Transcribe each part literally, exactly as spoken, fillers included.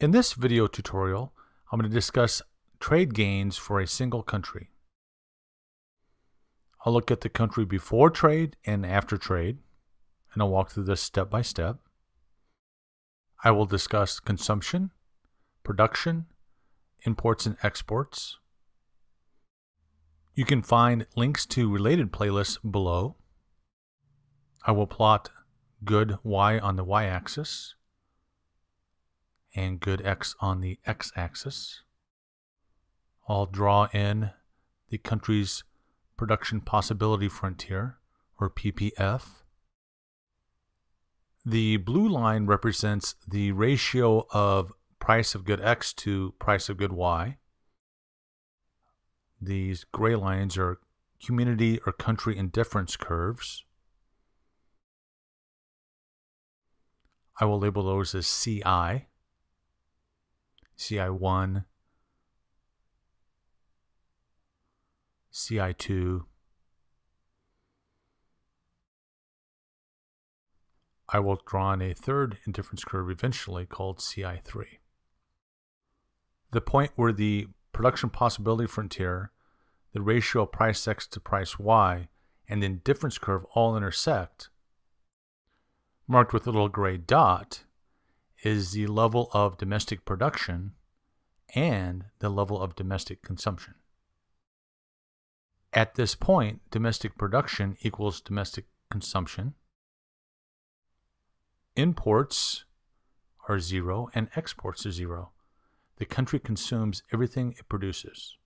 In this video tutorial, I'm going to discuss trade gains for a single country. I'll look at the country before trade and after trade, and I'll walk through this step by step. I will discuss consumption, production, imports and exports. You can find links to related playlists below. I will plot good Y on the Y-axis and good X on the X-axis. I'll draw in the country's Production Possibility Frontier, or P P F. The blue line represents the ratio of price of good X to price of good Y. These gray lines are community or country indifference curves. I will label those as C I, C I one, C I two. I will draw in a third indifference curve eventually called C I three. The point where the Production Possibility Frontier, the ratio of price X to price Y, and the indifference curve all intersect, marked with a little gray dot, is the level of domestic production and the level of domestic consumption. At this point, domestic production equals domestic consumption. Imports are zero and exports are zero. The country consumes everything it produces.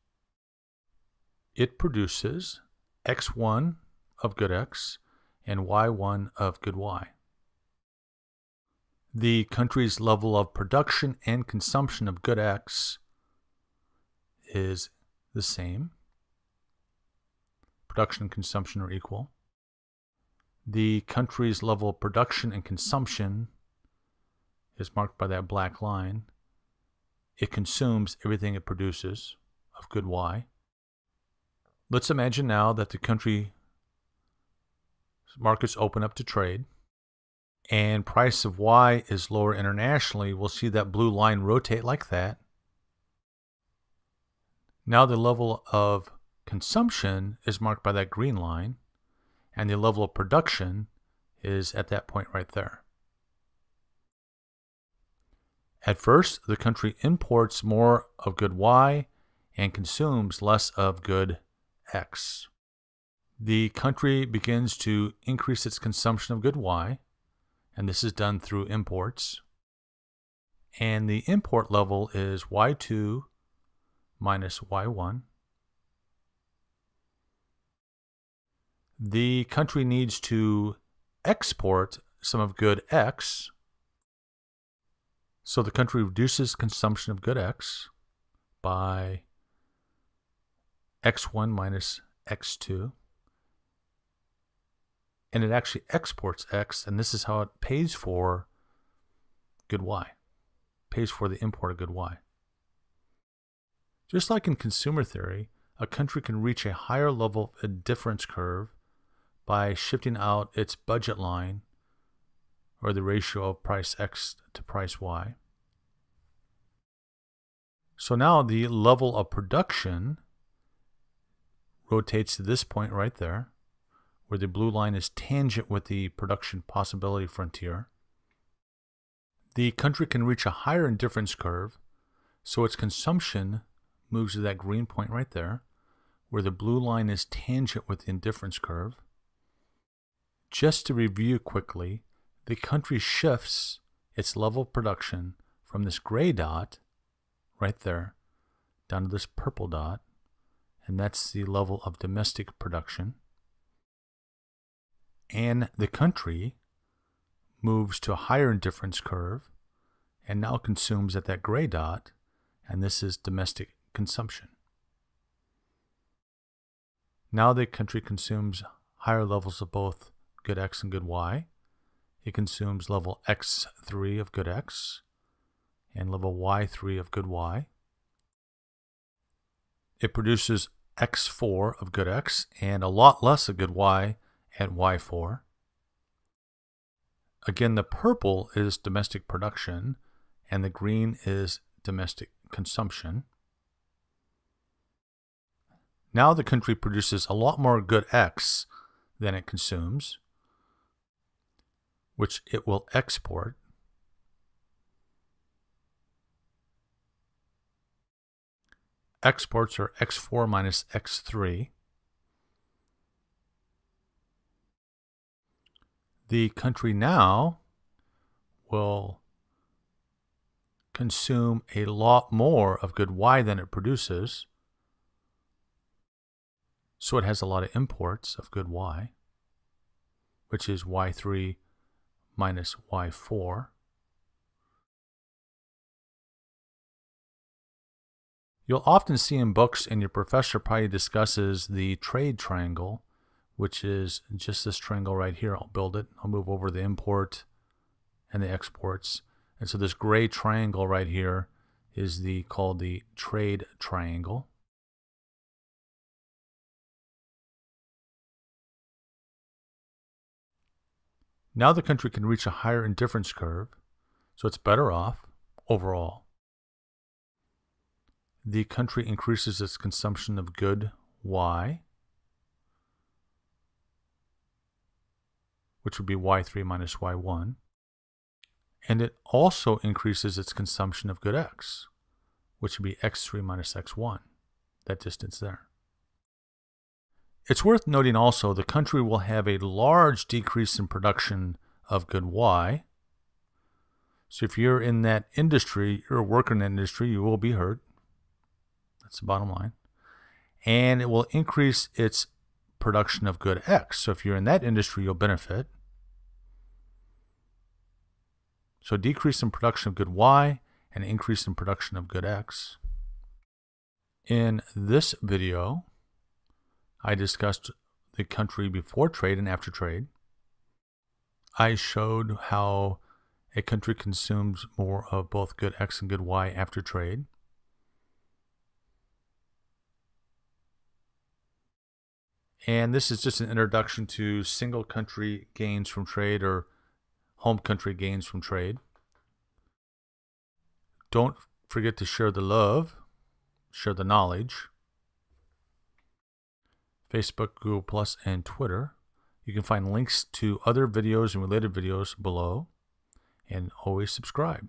It produces X one of good X and Y one of good Y. The country's level of production and consumption of good X is the same. Production and consumption are equal. The country's level of production and consumption is marked by that black line. It consumes everything it produces of good Y. Let's imagine now that the country's markets open up to trade, and price of Y is lower internationally. We'll see that blue line rotate like that. Now the level of consumption is marked by that green line, and the level of production is at that point right there. At first, the country imports more of good Y and consumes less of good X. The country begins to increase its consumption of good Y, and this is done through imports. And the import level is Y two minus Y one. The country needs to export some of good X. So the country reduces consumption of good X by X one minus X two. And it actually exports X, and this is how it pays for good Y, pays for the import of good Y. Just like in consumer theory, a country can reach a higher level of indifference curve by shifting out its budget line, or the ratio of price X to price Y. So now the level of production rotates to this point right there, where the blue line is tangent with the Production Possibility Frontier. The country can reach a higher indifference curve, so its consumption moves to that green point right there, where the blue line is tangent with the indifference curve. Just to review quickly, the country shifts its level of production from this gray dot right there down to this purple dot, and that's the level of domestic production. And the country moves to a higher indifference curve and now consumes at that gray dot, and this is domestic consumption. Now the country consumes higher levels of both good X and good Y. It consumes level X three of good X and level Y three of good Y. It produces X four of good X and a lot less of good Y at Y four. Again, the purple is domestic production and the green is domestic consumption. Now the country produces a lot more good X than it consumes, which it will export. Exports are X four minus X three. The country now will consume a lot more of good Y than it produces, so it has a lot of imports of good Y, which is Y three minus Y four. You'll often see in books, and your professor probably discusses the trade triangle, which is just this triangle right here. I'll build it. I'll move over the import and the exports. And so this gray triangle right here is the called the trade triangle. Now the country can reach a higher indifference curve, so it's better off overall. The country increases its consumption of good Y, which would be Y three minus Y one, and it also increases its consumption of good X, which would be X three minus X one, that distance there. It's worth noting also the country will have a large decrease in production of good Y. So if you're in that industry, you're a worker in that industry, you will be hurt. That's the bottom line. And it will increase its production of good X. So if you're in that industry, you'll benefit. So decrease in production of good Y and increase in production of good X. In this video, I discussed the country before trade and after trade. I showed how a country consumes more of both good X and good Y after trade. And this is just an introduction to single country gains from trade or home country gains from trade. Don't forget to share the love, share the knowledge. Facebook, Google Plus, and Twitter. You can find links to other videos and related videos below. And always subscribe.